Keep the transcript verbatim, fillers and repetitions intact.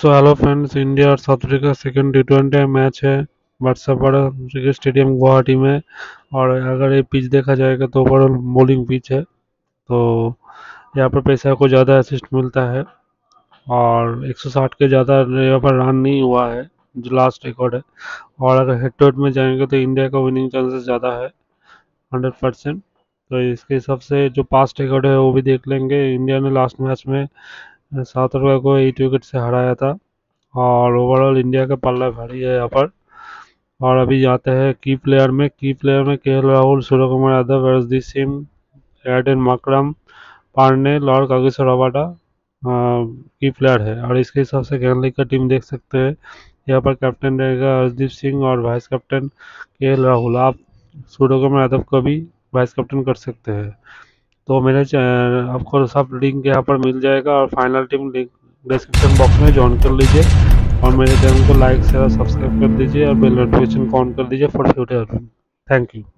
सो hello friends, India और South Africa second T twenty match है वाट्सअपाड़ा क्रिकेट स्टेडियम गुवाहाटी में। और अगर ये पिच देखा जाएगा तो ओवरऑल बॉलिंग पिच है, तो यहाँ पर पैसा को ज़्यादा असिस्ट मिलता है और एक सौ साठ के ज़्यादा यहाँ पर रन नहीं हुआ है जो लास्ट रिकॉर्ड है। और अगर हेड टू हेड में जाएंगे तो इंडिया का विनिंग चांसेस ज़्यादा है हंड्रेड परसेंट। तो इसके हिसाब से जो पास्ट रिकॉर्ड है वो भी देख लेंगे। इंडिया ने लास्ट मैच में साउथ अफ्रीका को एट विकेट से हराया था और ओवरऑल इंडिया का पल्ला भारी है यहाँ पर। और अभी जाते हैं की प्लेयर में। की प्लेयर में K L Rahul, Suryakumar Yadav, Hardeep Singh, Aiden Markram, Parnell और कागेश्वर राव की प्लेयर है। और इसके हिसाब से खेल लीग का टीम देख सकते हैं। यहाँ पर कैप्टन रहेगा हरदीप सिंह और vice captain K L Rahul. आप सूर्यकुमार यादव को भी वाइस कैप्टन कर सकते हैं। तो मेरे आपको सब लिंक यहाँ पर मिल जाएगा और final team link description box में ज्वाइन कर लीजिए और मेरे चैनल को लाइक शेयर सब्सक्राइब कर दीजिए और बेल नोटिफिकेशन ऑन कर दीजिए for future update. Thank you.